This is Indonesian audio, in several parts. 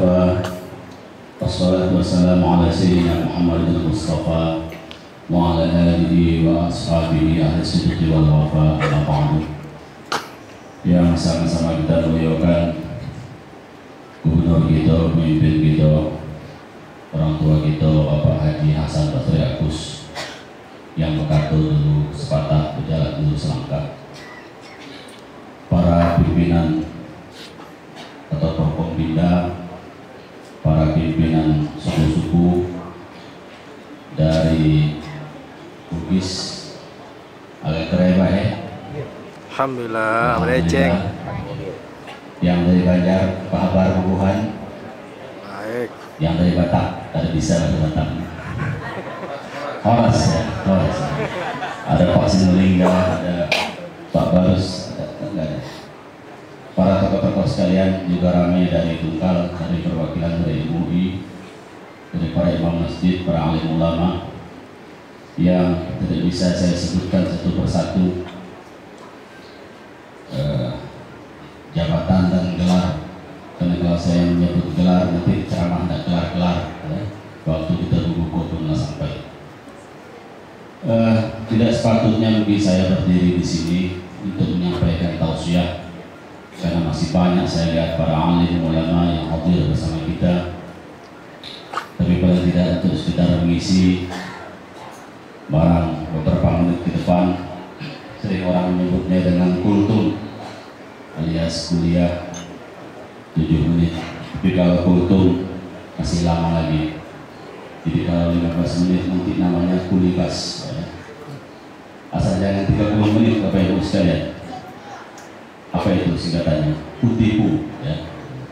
Mustafa. Wassalatu wassalamu ala sayyidina Muhammadin Mustafa wa ala alihi wa ashabihi ahli sidqi wal wafa. Yang sama-sama kita muliakan gubernur kita, pemimpin kita, orang tua kita, Bapak Haji Hasan Basri Agus, yang berkartu dulu sepatah, berjalan dulu selangkah. Para pimpinan atau tokoh bidang, para pimpinan suku-suku dari Bugis, agak keren Pak ya. Alhamdulillah, Receng. Yang dari Banjar, Pak Habar Bubuhan. Baik. Yang dari Batak, tadi bisa dari Batak. Horas ya, Horas. Ada Pak Sinulingga, ada Pak Barus, ada. Para tokoh-tokoh sekalian juga ramai dari Tungkal, dari perwakilan dari MUI, dari para imam masjid, para alim ulama, yang tidak bisa saya sebutkan satu persatu jabatan dan gelar. Karena kalau saya menyebut gelar, nanti ceramah dan gelar-gelar ya, waktu kita buku pun sampai. Tidak sepatutnya mungkin saya berdiri di sini untuk menyampaikan tausiah, karena masih banyak saya lihat para alim ulama yang hadir bersama kita. Tapi paling tidak untuk sekitar mengisi barang beberapa menit ke depan. Sering orang menyebutnya dengan kultum alias kuliah 7 menit, tapi kalau kultum masih lama lagi. Jadi kalau 15 menit nanti namanya kulikas ya. Asal jangan 30 menit Bapak Ibu sekalian. Apa itu singkatannya? Kutipu ya.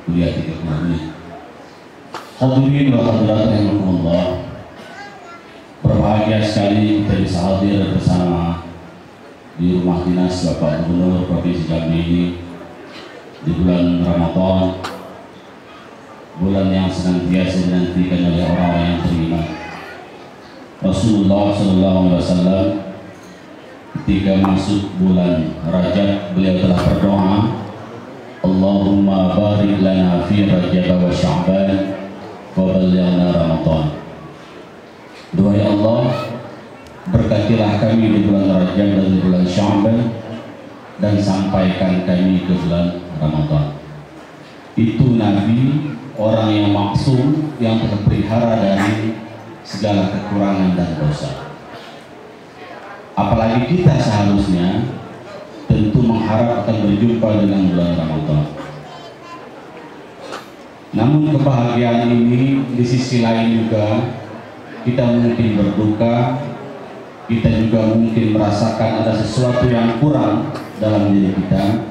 Kuliah 30 menit. Hadirin wa hadirat rahimakumullah. Berbahagia sekali kita bisa hadir bersama di rumah dinas Bapak Gubernur Provinsi Jambi ini di bulan Ramadhan, bulan yang senantiasa dinantikan oleh orang-orang yang beriman. Rasulullah SAW ketika masuk bulan Rajab, beliau telah berdoa, Allahumma barik lana fi Rajab wa Sya'ban wa ballighna Ramadhan. Doa ya Allah, berkatilah kami di bulan Rajab dan di bulan Sya'ban, dan sampaikan kami ke bulan Ramadhan. Itu Nabi, orang yang maksum, yang terpelihara dari segala kekurangan dan dosa. Apalagi kita seharusnya tentu mengharap akan berjumpa dengan bulan Ramadhan. Namun kebahagiaan ini di sisi lain juga kita mungkin berduka, kita juga mungkin merasakan ada sesuatu yang kurang dalam diri kita.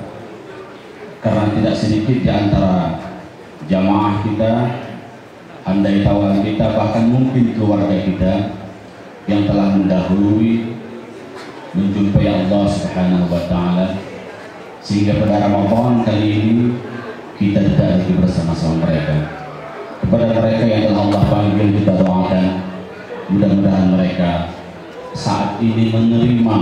Karena tidak sedikit di antara jamaah kita, andai tawan kita, bahkan mungkin keluarga kita yang telah mendahului menjumpai Allah Subhanahu wa taala, sehingga pada Ramadan kali ini kita tidak lagi bersama-sama mereka. Kepada mereka yang telah Allah panggil, kita doakan mudah-mudahan mereka saat ini menerima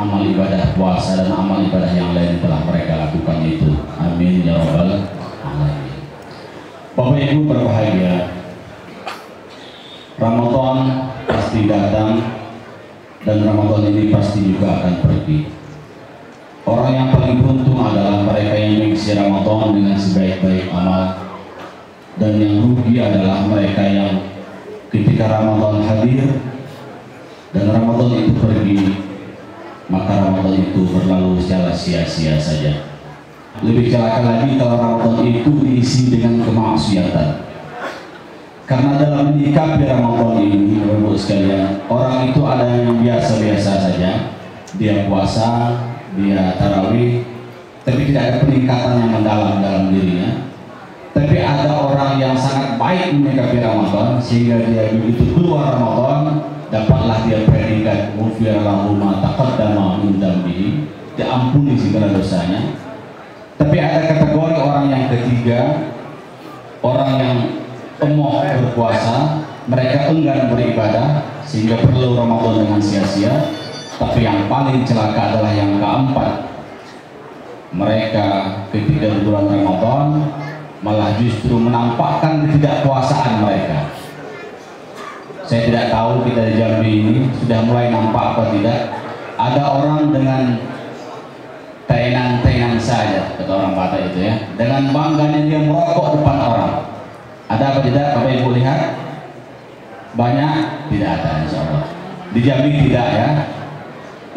amal ibadah puasa dan amal ibadah yang lain telah mereka lakukan itu. Amin ya rabbal alamin. Bapak Ibu berbahagia, Ramadan pasti datang dan Ramadan ini pasti juga akan pergi. Orang yang paling beruntung adalah mereka yang mengisi Ramadan dengan sebaik-baik amal, dan yang rugi adalah mereka yang ketika Ramadan hadir dan Ramadan itu pergi, maka Ramadan itu berlalu secara sia-sia saja. Lebih celaka lagi kalau Ramadan itu diisi dengan kemaksiatan. Karena dalam menyikapi Ramadan ini, Bapak-Ibu sekalian, orang itu ada yang biasa-biasa saja, dia puasa, dia tarawih, tapi tidak ada peningkatan yang mendalam dalam dirinya. Tapi ada orang yang sangat baik menyikapi Ramadan, sehingga dia begitu keluar Ramadan, dapatlah dia predikat mufir lahumma taqaddama min dambihi, diampuni segala dosanya. Tapi ada kategori orang yang ketiga, orang yang emoh berpuasa, mereka enggan beribadah sehingga perlu Ramadan dengan sia-sia. Tapi yang paling celaka adalah yang keempat, mereka ketika bulan Ramadan malah justru menampakkan ketidakpuasaan mereka. Saya tidak tahu kita di Jambi ini sudah mulai nampak atau tidak, ada orang dengan tenan-tenan saja, kata orang Batak itu ya, dengan bangganya dia merokok depan orang. Ada apa tidak? Bapak Ibu lihat? Banyak? Tidak ada, insya Allah. Di Jambi tidak ya,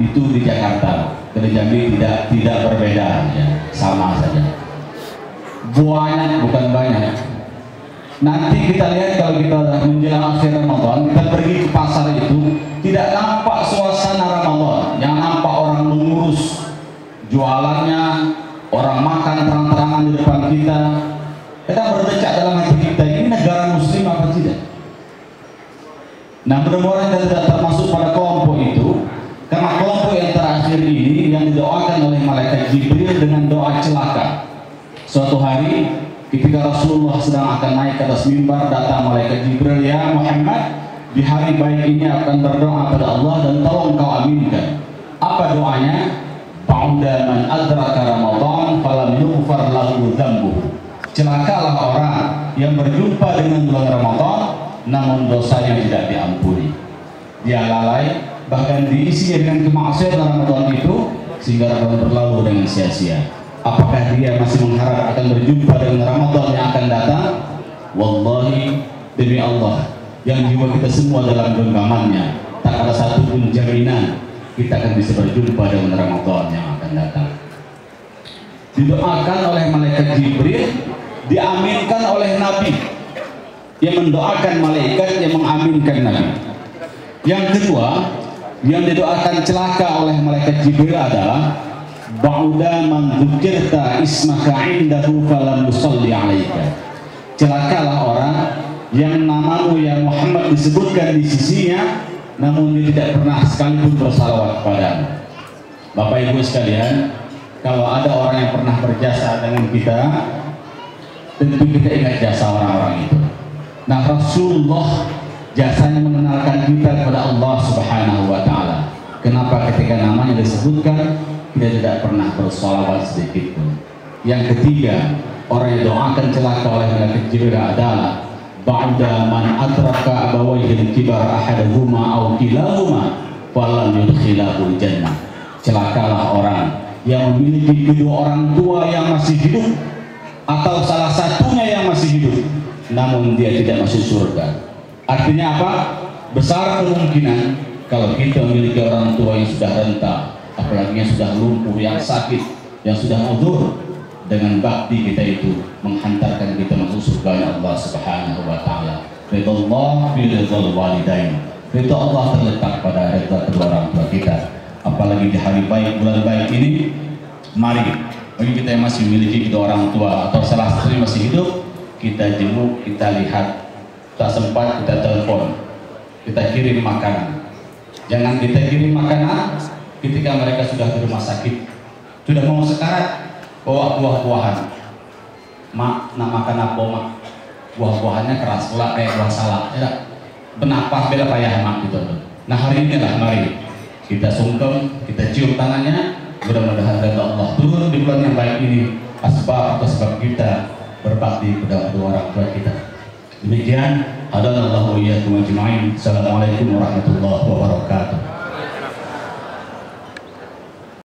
itu di Jakarta. Di Jambi tidak berbeda ya, sama saja. Banyak, bukan banyak. Nanti kita lihat kalau kita menjelang akhir Ramadan, kita pergi ke pasar itu, tidak nampak suasana Ramadan, yang nampak orang mengurus jualannya, orang makan terang-terangan di depan kita. Kita berdecak dalam hati kita, ini negara muslim apa tidak? Nah, mudah-mudahan kita tidak termasuk pada kelompok itu, karena kelompok yang terakhir ini yang didoakan oleh malaikat Jibril dengan doa celaka. Suatu hari ketika Rasulullah sedang akan naik ke atas mimbar, datang malaikat Jibril, ya Muhammad, di hari baik ini akan berdoa pada Allah dan tolong kau aminkan. Apa doanya? Ba'da man adraka Ramadan falam yughfar lahu dzambuhu. Celakalah orang yang berjumpa dengan bulan Ramadan namun dosanya tidak diampuni. Dia lalai, bahkan diisi dengan kemaksiatan Ramadan itu sehingga Ramadan berlalu dengan sia-sia. Apakah dia masih mengharap akan berjumpa dengan Ramadan yang akan datang? Wallahi, demi Allah, yang jiwa kita semua dalam genggamannya, tak ada satupun jaminan kita akan bisa berjumpa dengan Ramadan yang akan datang. Didoakan oleh malaikat Jibril, diaminkan oleh Nabi, yang mendoakan malaikat yang mengaminkan Nabi. Yang kedua yang didoakan celaka oleh malaikat Jibril adalah ba'da man dzukirta ismaka indahu falam yusalli 'alaika. Celakalah orang yang namamu ya Muhammad disebutkan di sisinya namun dia tidak pernah sekalipun bersalawat padamu. Bapak Ibu sekalian, kalau ada orang yang pernah berjasa dengan kita, tentu kita ingat jasa orang-orang itu. Nah, Rasulullah jasanya mengenalkan kita kepada Allah Subhanahu wa taala. Kenapa ketika namanya disebutkan dia tidak pernah bersalawat sedikit pun? Yang ketiga, orang yang doakan celaka oleh malaikat Jibril adalah ba'da man atraka abawayhil kibar ahaduhuma aw kilahuma falam yudkhilahul jannah. Celakalah orang yang memiliki kedua orang tua yang masih hidup atau salah satunya yang masih hidup namun dia tidak masuk surga. Artinya apa? Besar kemungkinan kalau kita memiliki orang tua yang sudah renta, apalagi yang sudah lumpuh, yang sakit, yang sudah udzur, dengan bakti kita itu menghantarkan kita masuk surga Allah Subhanahu wa taala. Ridha Allah fi ridhal walidain. Ridha Allah terletak pada ridha kedua orang tua kita. Apalagi di hari baik, bulan baik ini, mari bagi kita yang masih memiliki kedua orang tua atau salah satu masih hidup, kita jenguk, kita lihat, tak sempat kita telepon, kita kirim makanan. Jangan kita kirim makanan ketika mereka sudah di rumah sakit, sudah mau sekarat. Bawa buah-buahan, mak nak makan apa mak? Buah-buahannya keras pula kayak buah salak, ya, bernapas beda payah mak gitu. Nah, hari ini lah mari kita sungkem, kita cium tangannya, mudah-mudahan ridha Allah turun di bulan yang baik ini, asbab atau sebab kita berbakti kepada kedua orang tua kita. Demikian, hadanallahu wa iyyakum ajma'in. Assalamualaikum warahmatullahi wabarakatuh.